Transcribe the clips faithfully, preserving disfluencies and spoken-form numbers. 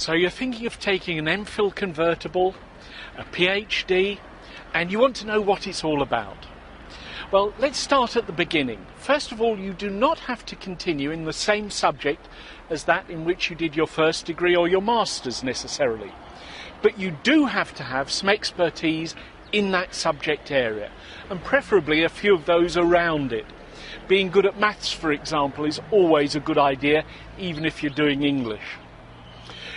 So you're thinking of taking an MPhil convertible, a PhD, and you want to know what it's all about. Well, let's start at the beginning. First of all, you do not have to continue in the same subject as that in which you did your first degree or your master's necessarily. But you do have to have some expertise in that subject area, and preferably a few of those around it. Being good at maths, for example, is always a good idea, even if you're doing English.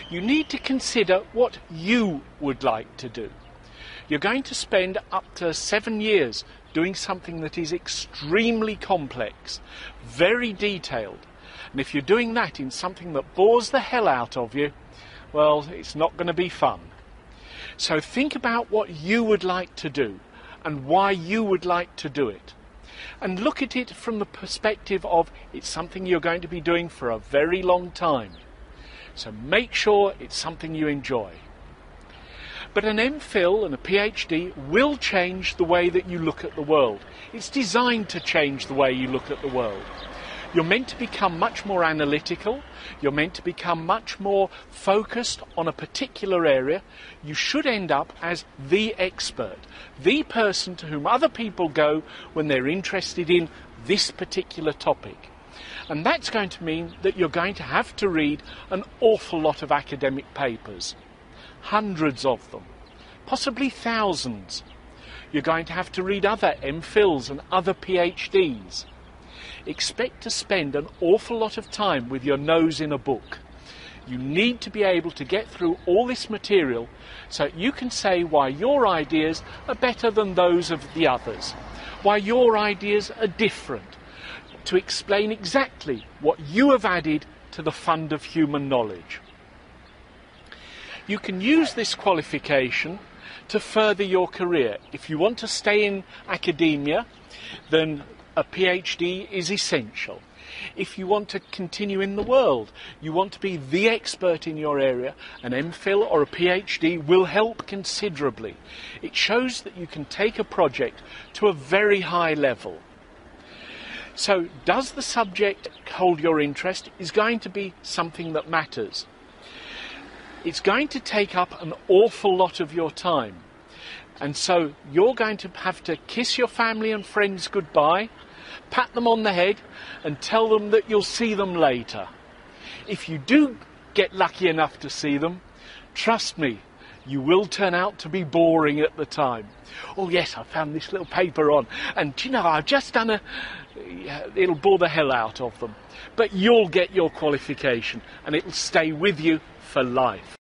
You need to consider what you would like to do. You're going to spend up to seven years doing something that is extremely complex, very detailed. And if you're doing that in something that bores the hell out of you, well, it's not going to be fun. So think about what you would like to do and why you would like to do it. And look at it from the perspective of it's something you're going to be doing for a very long time. So make sure it's something you enjoy. But an MPhil and a PhD will change the way that you look at the world. It's designed to change the way you look at the world. You're meant to become much more analytical. You're meant to become much more focused on a particular area. You should end up as the expert, the person to whom other people go when they're interested in this particular topic. And that's going to mean that you're going to have to read an awful lot of academic papers. Hundreds of them, possibly thousands. You're going to have to read other MPhils and other PhDs. Expect to spend an awful lot of time with your nose in a book. You need to be able to get through all this material so that you can say why your ideas are better than those of the others, why your ideas are different, to explain exactly what you have added to the fund of human knowledge. You can use this qualification to further your career. If you want to stay in academia, then a PhD is essential. If you want to continue in the world, you want to be the expert in your area, an MPhil or a PhD will help considerably. It shows that you can take a project to a very high level. So, does the subject hold your interest is going to be something that matters. It's going to take up an awful lot of your time. And so you're going to have to kiss your family and friends goodbye, pat them on the head, and tell them that you'll see them later. If you do get lucky enough to see them, trust me, you will turn out to be boring at the time. Oh yes, I found this little paper on, and do you know, I've just done a... It'll bore the hell out of them. But you'll get your qualification, and it'll stay with you for life.